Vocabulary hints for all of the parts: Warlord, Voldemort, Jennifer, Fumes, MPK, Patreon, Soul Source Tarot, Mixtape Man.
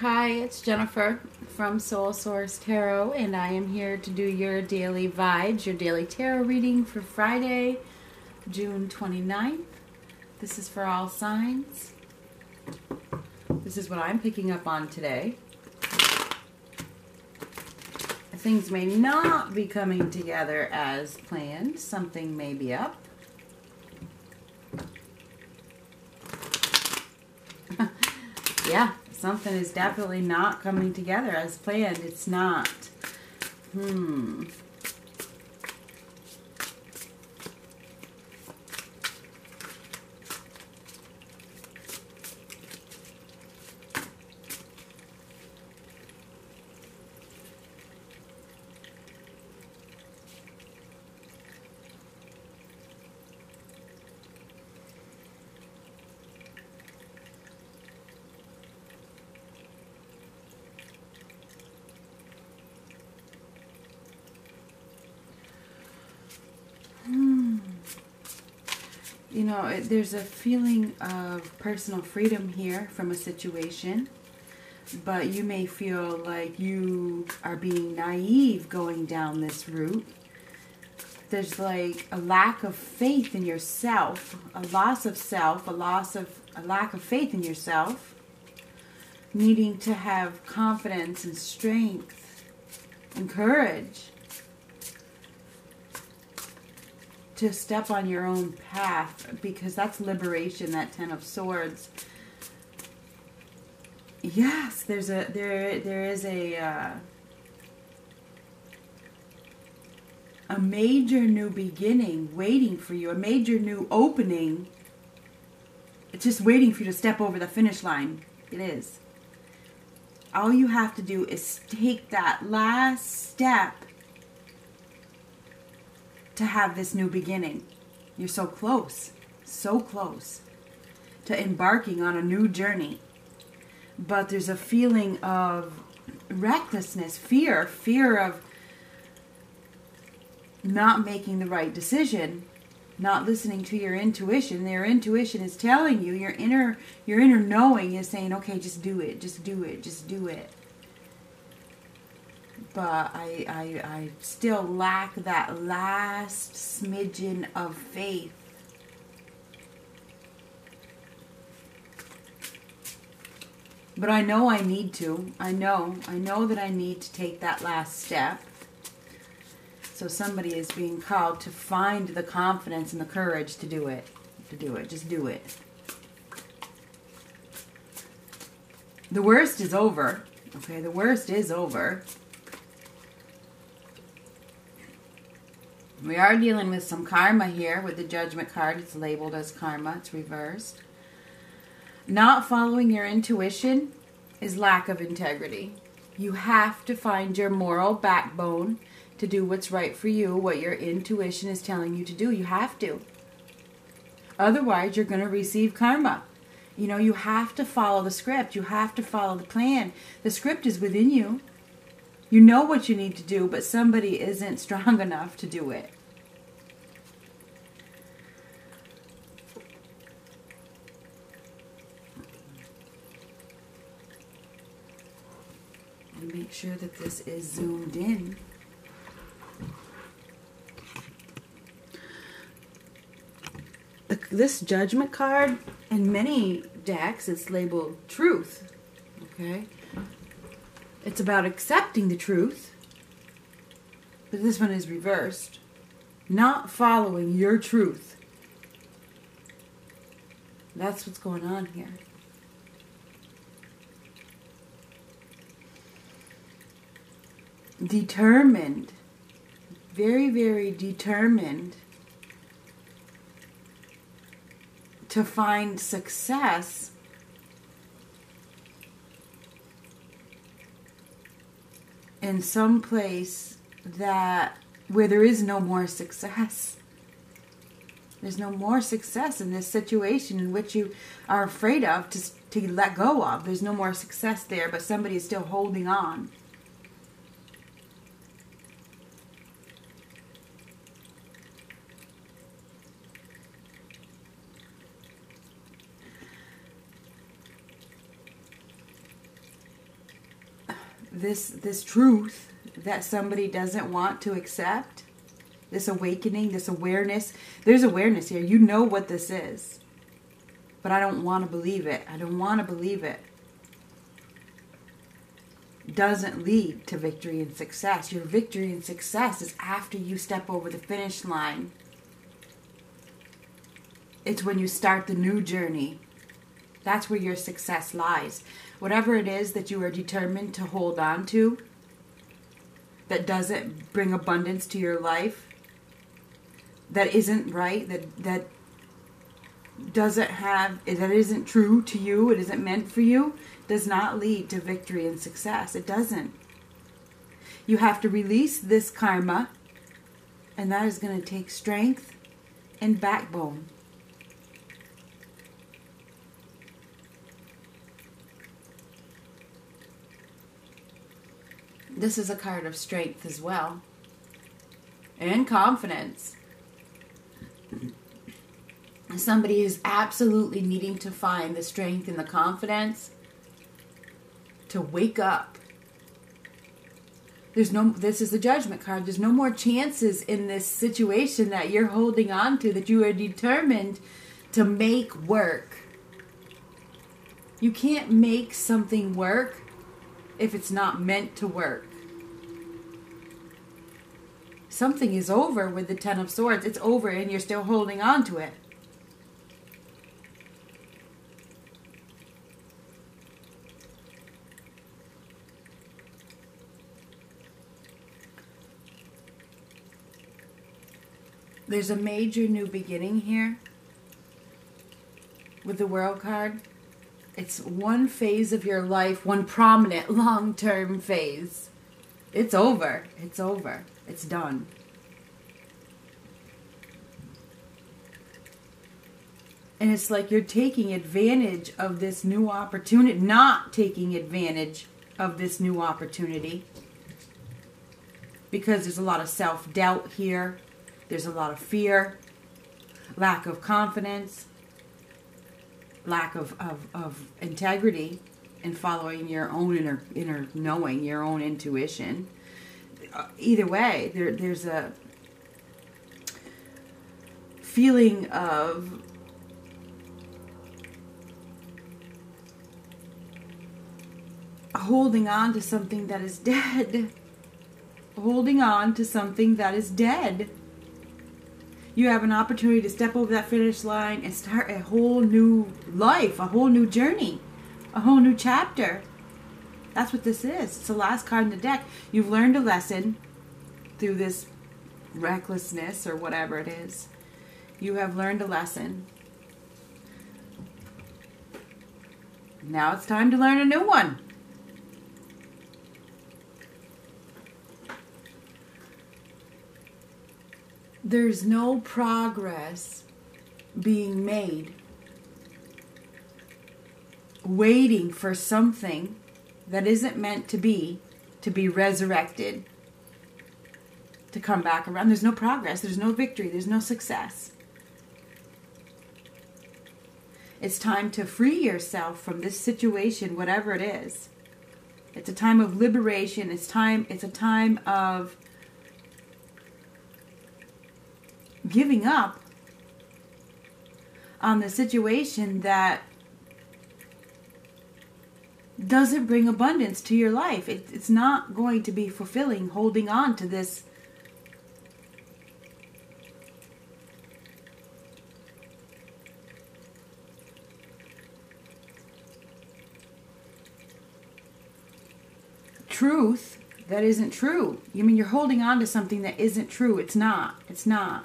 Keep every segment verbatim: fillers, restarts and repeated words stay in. Hi, it's Jennifer from Soul Source Tarot, and I am here to do your daily vibes, your daily tarot reading for Friday, June twenty-ninth. This is for all signs. This is what I'm picking up on today. Things may not be coming together as planned. Something may be up. Yeah. Something is definitely not coming together as planned. It's not. Hmm. You know, it, there's a feeling of personal freedom here from a situation, but you may feel like you are being naive going down this route. There's like a lack of faith in yourself, a loss of self, a loss of a lack of faith in yourself, needing to have confidence and strength and courage to step on your own path, because that's liberation, that Ten of Swords. Yes, there's a there there is a uh, a major new beginning waiting for you, a major new opening. It's just waiting for you to step over the finish line. It is. All you have to do is take that last step to have this new beginning. You're so close, so close to embarking on a new journey. But there's a feeling of recklessness, fear, fear of not making the right decision, not listening to your intuition. Your intuition is telling you, your inner, your inner knowing is saying, okay, just do it, just do it, just do it. But I, I, I still lack that last smidgen of faith. But I know I need to. I know. I know that I need to take that last step. So somebody is being called to find the confidence and the courage to do it. To do it. Just do it. The worst is over. Okay, the worst is over. We are dealing with some karma here with the Judgment card. It's labeled as karma. It's reversed. Not following your intuition is lack of integrity. You have to find your moral backbone to do what's right for you, what your intuition is telling you to do. You have to. Otherwise, you're going to receive karma. You know, you have to follow the script. You have to follow the plan. The script is within you. You know what you need to do, but somebody isn't strong enough to do it. And make sure that this is zoomed in. The, this Judgment card, in many decks, it's labeled truth. Okay? It's about accepting the truth. But this one is reversed. Not following your truth. That's what's going on here. Determined. Very, very determined to find success, in some place that where there is no more success. There's no more success in this situation in which you are afraid of to, to let go of. There's no more success there, but somebody is still holding on. this this truth that somebody doesn't want to accept, this awakening, this awareness. There's awareness here. You know what this is, but I don't want to believe it. I don't want to believe it. Doesn't lead to victory and success. Your victory and success is after you step over the finish line. It's when you start the new journey. That's where your success lies. Whatever it is that you are determined to hold on to, that doesn't bring abundance to your life, that isn't right, that that doesn't have, that isn't true to you, it isn't meant for you, does not lead to victory and success. It doesn't. You have to release this karma, and that is going to take strength and backbone. This is a card of strength as well, and confidence. Somebody is absolutely needing to find the strength and the confidence to wake up. There's no, this is the judgment card. There's no more chances in this situation that you're holding on to, that you are determined to make work. You can't make something work if it's not meant to work. Something is over with the Ten of Swords. It's over and you're still holding on to it. There's a major new beginning here with the World card. It's one phase of your life, one prominent long-term phase. It's over. It's over. It's done. And it's like you're taking advantage of this new opportunity, not taking advantage of this new opportunity, because there's a lot of self-doubt here. There's a lot of fear, lack of confidence, lack of, of, of integrity in following your own inner, inner knowing, your own intuition. Either way, there, there's a feeling of holding on to something that is dead. Holding on to something that is dead. You have an opportunity to step over that finish line and start a whole new life, a whole new journey, a whole new chapter. That's what this is. It's the last card in the deck. You've learned a lesson through this recklessness or whatever it is. You have learned a lesson. Now it's time to learn a new one. There's no progress being made, waiting for something that isn't meant to be, to be resurrected, to come back around. There's no progress. There's no victory. There's no success. It's time to free yourself from this situation, whatever it is. It's a time of liberation. It's time, it's a time of giving up on the situation that doesn't bring abundance to your life. It, it's not going to be fulfilling holding on to this truth that isn't true. You mean you're holding on to something that isn't true. It's not. It's not.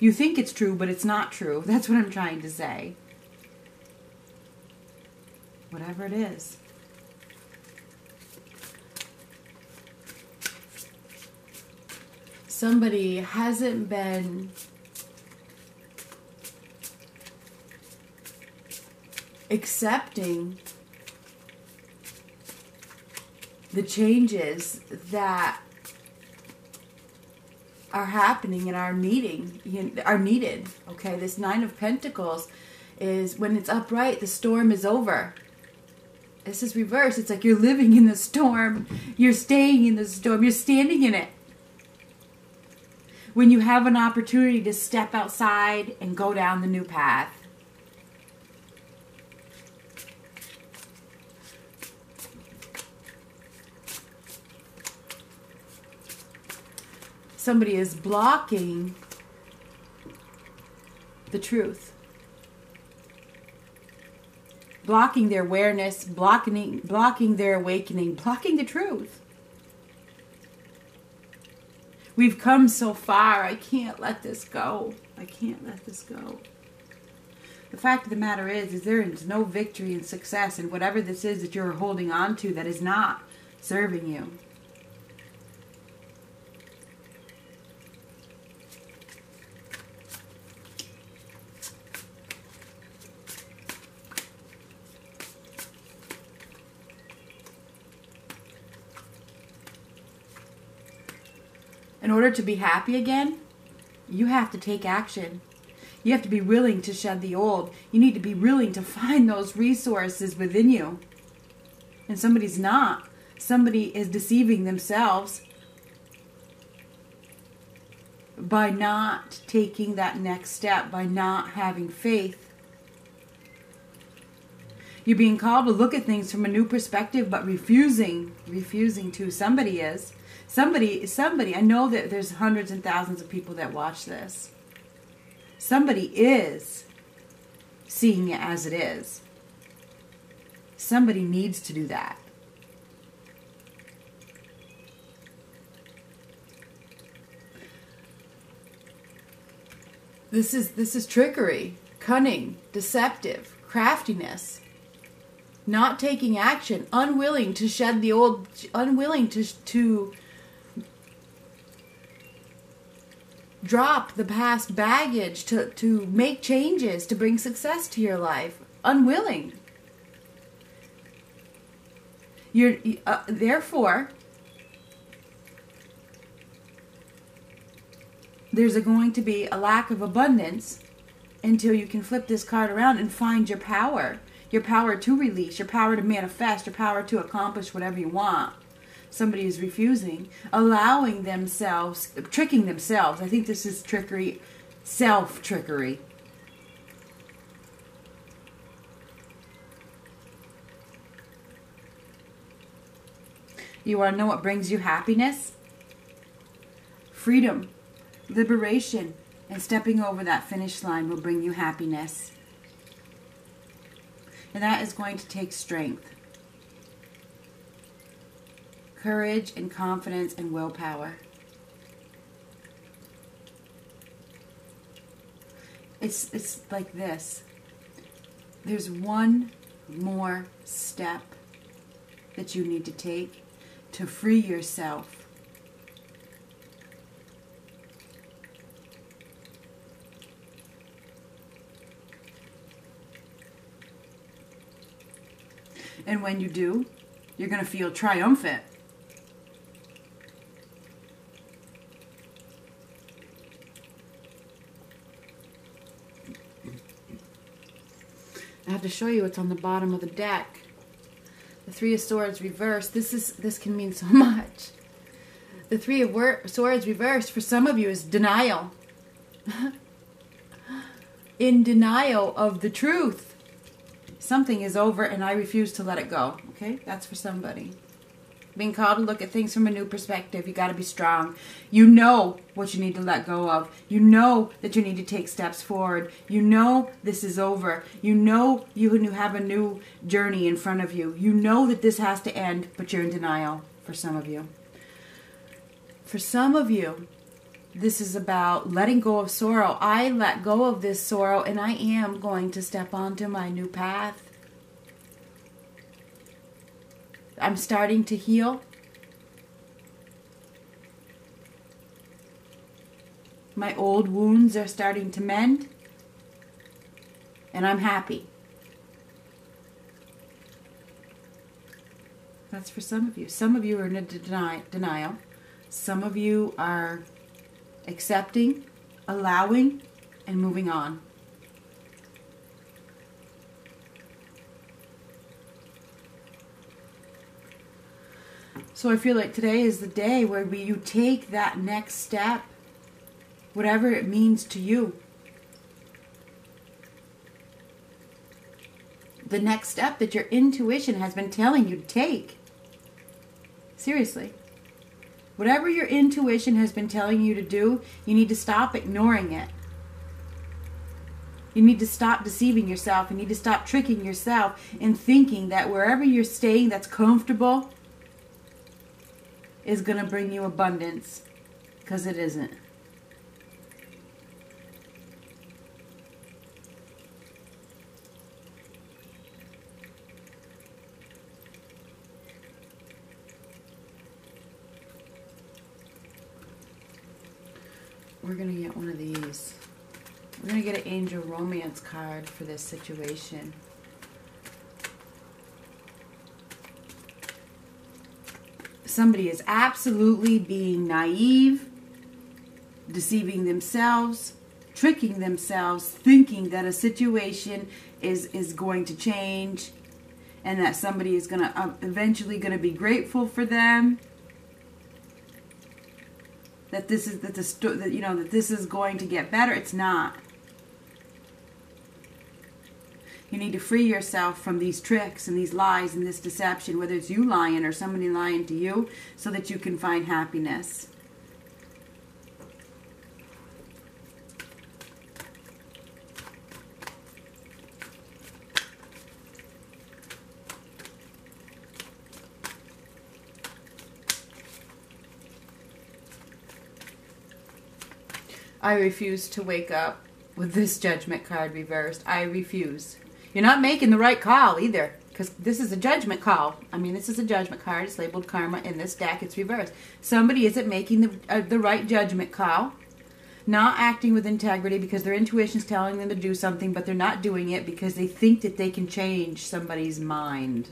You think it's true, but it's not true. That's what I'm trying to say. Whatever it is. Somebody hasn't been accepting the changes that are happening and are needing, are needed. Okay, this Nine of Pentacles is when it's upright, the storm is over. This is reverse. It's like you're living in the storm. You're staying in the storm. You're standing in it. When you have an opportunity to step outside and go down the new path. Somebody is blocking the truth. Blocking their awareness, blocking, blocking their awakening, blocking the truth. We've come so far. I can't let this go. I can't let this go. The fact of the matter is, is there is no victory and success in whatever this is that you're holding on to that is not serving you. In order to be happy again, you have to take action. You have to be willing to shed the old. You need to be willing to find those resources within you. And somebody's not. Somebody is deceiving themselves by not taking that next step, by not having faith. You're being called to look at things from a new perspective, but refusing, refusing to. Somebody is. Somebody, somebody, I know that there's hundreds and thousands of people that watch this. Somebody is seeing it as it is. Somebody needs to do that. This is, this is trickery, cunning, deceptive, craftiness. Not taking action, unwilling to shed the old, unwilling to... to drop the past baggage, to, to make changes, to bring success to your life. Unwilling. You're, uh, therefore, there's a going to be a lack of abundance until you can flip this card around and find your power. Your power to release, your power to manifest, your power to accomplish whatever you want. Somebody is refusing, allowing themselves, tricking themselves. I think this is trickery, self-trickery. You want to know what brings you happiness? Freedom, liberation, and stepping over that finish line will bring you happiness. And that is going to take strength. Courage and confidence and willpower. It's, it's like this. There's one more step that you need to take to free yourself. And when you do, you're going to feel triumphant. I have to show you what's on the bottom of the deck. The Three of Swords reversed. This is this can mean so much. The Three of Swords reversed for some of you is denial. In denial of the truth. Something is over and I refuse to let it go. Okay? That's for somebody. Being called to look at things from a new perspective. You got to be strong. You know what you need to let go of. You know that you need to take steps forward. You know this is over. You know you have a new journey in front of you. You know that this has to end, but you're in denial for some of you. For some of you, this is about letting go of sorrow. I let go of this sorrow and I am going to step onto my new path. I'm starting to heal. My old wounds are starting to mend. And I'm happy. That's for some of you. Some of you are in a deni- denial. Some of you are accepting, allowing, and moving on. So I feel like today is the day where we, you take that next step, whatever it means to you. The next step that your intuition has been telling you to take. Seriously. Whatever your intuition has been telling you to do, you need to stop ignoring it. You need to stop deceiving yourself. You need to stop tricking yourself and thinking that wherever you're staying that's comfortable is going to bring you abundance, because it isn't. We're going to get one of these. We're going to get an angel romance card for this situation. Somebody is absolutely being naive, deceiving themselves, tricking themselves, thinking that a situation is, is going to change and that somebody is going to uh, eventually going to be grateful for them. That this is that the that you know that this is going to get better. It's not. You need to free yourself from these tricks and these lies and this deception, whether it's you lying or somebody lying to you, so that you can find happiness. I refuse to wake up with this judgment card reversed. I refuse. You're not making the right call either, because this is a judgment call. I mean, this is a judgment card. It's labeled karma in this deck. It's reversed. Somebody isn't making the, uh, the right judgment call, not acting with integrity because their intuition's telling them to do something, but they're not doing it because they think that they can change somebody's mind.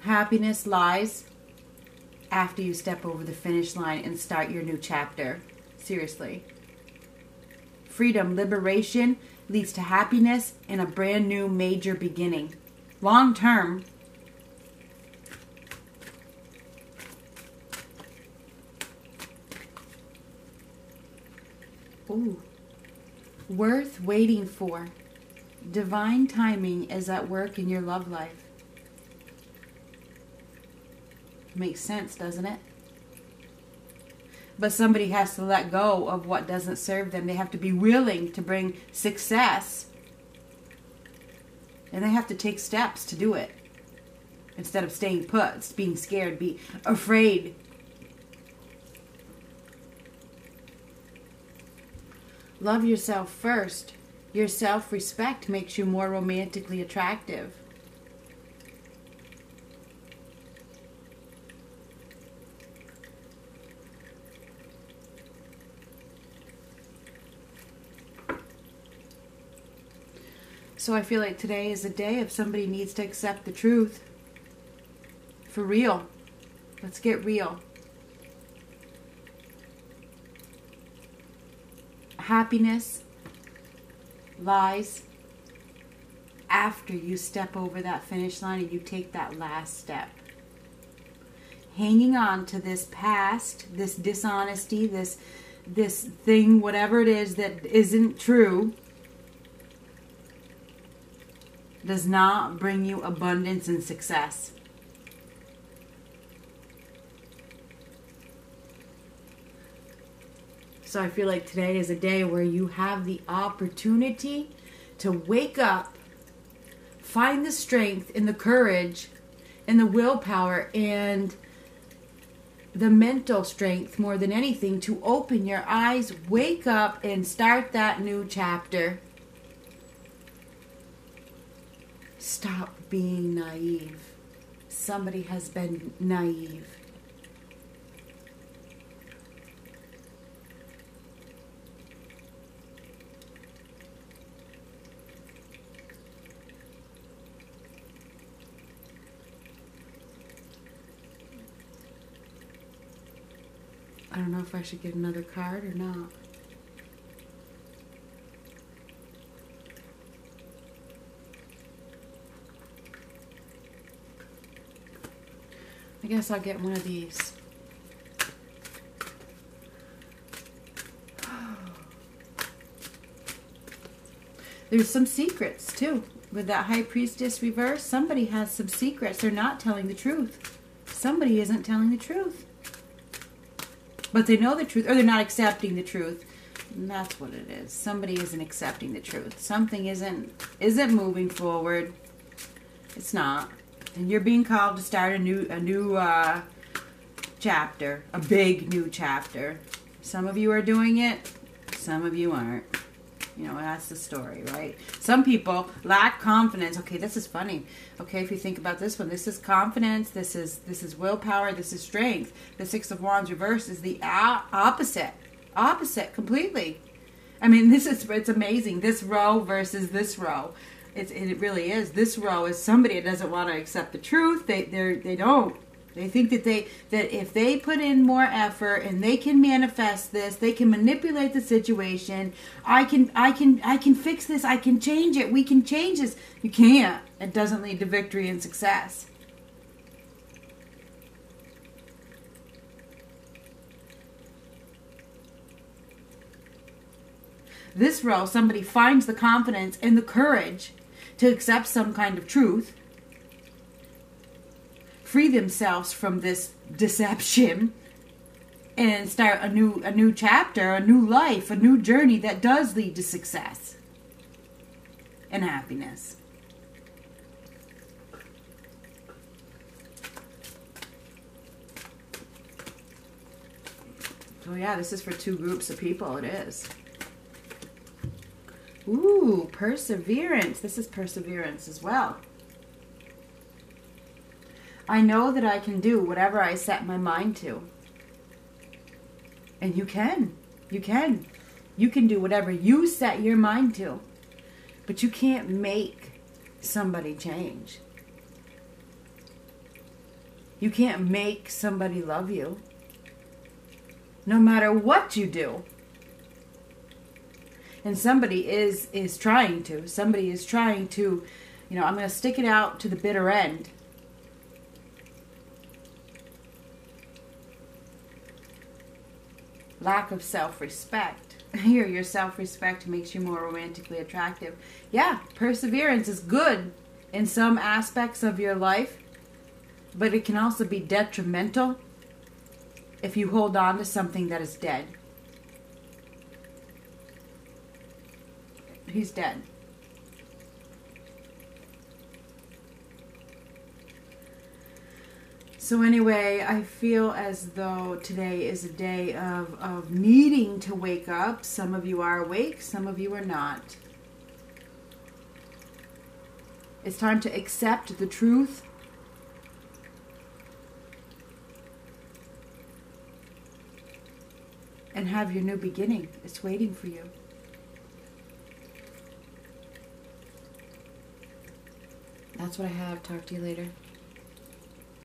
Happiness lies after you step over the finish line and start your new chapter. Seriously. Freedom, liberation leads to happiness and a brand new major beginning. Long term. Ooh. Worth waiting for. Divine timing is at work in your love life. Makes sense, doesn't it? But somebody has to let go of what doesn't serve them. They have to be willing to bring success. And they have to take steps to do it. Instead of staying put, being scared, be afraid. Love yourself first. Your self-respect makes you more romantically attractive. So I feel like today is a day if somebody needs to accept the truth. For real. Let's get real. Happiness lies after you step over that finish line and you take that last step. Hanging on to this past, this dishonesty, this, this thing, whatever it is that isn't true, does not bring you abundance and success. So I feel like today is a day where you have the opportunity to wake up, find the strength and the courage and the willpower and the mental strength more than anything to open your eyes, wake up and start that new chapter. Stop being naive. Somebody has been naive. I don't know if I should get another card or not. I guess I'll get one of these. There's some secrets, too. With that High Priestess reverse, somebody has some secrets. They're not telling the truth. Somebody isn't telling the truth. But they know the truth, or they're not accepting the truth. And that's what it is. Somebody isn't accepting the truth. Something isn't, isn't moving forward. It's not. And you're being called to start a new, a new uh, chapter. A big new chapter. Some of you are doing it. Some of you aren't. You know, that's the story, right? Some people lack confidence. Okay, this is funny. Okay, if you think about this one, this is confidence. This is this is willpower. This is strength. The Six of Wands reverse is the opposite, opposite completely. I mean, this is it's amazing. This row versus this row, it's it really is. This row is somebody that doesn't want to accept the truth. They they they don't. They think that they that if they put in more effort and they can manifest this, they can manipulate the situation. I can I can I can fix this. I can change it. We can change this. You can't. It doesn't lead to victory and success. This row, somebody finds the confidence and the courage to accept some kind of truth. Free themselves from this deception and start a new a new chapter, a new life, a new journey that does lead to success and happiness. Oh yeah, this is for two groups of people, it is. Ooh, perseverance. This is perseverance as well. I know that I can do whatever I set my mind to. And you can. You can. You can do whatever you set your mind to. But you can't make somebody change. You can't make somebody love you. No matter what you do. And somebody is, is trying to. Somebody is trying to, you know, I'm going to stick it out to the bitter end. Lack of self-respect. Here, your self-respect makes you more romantically attractive. Yeah, perseverance is good in some aspects of your life, but it can also be detrimental if you hold on to something that is dead. He's dead. So anyway, I feel as though today is a day of, of needing to wake up. Some of you are awake, some of you are not. It's time to accept the truth. And have your new beginning. It's waiting for you. That's what I have. Talk to you later.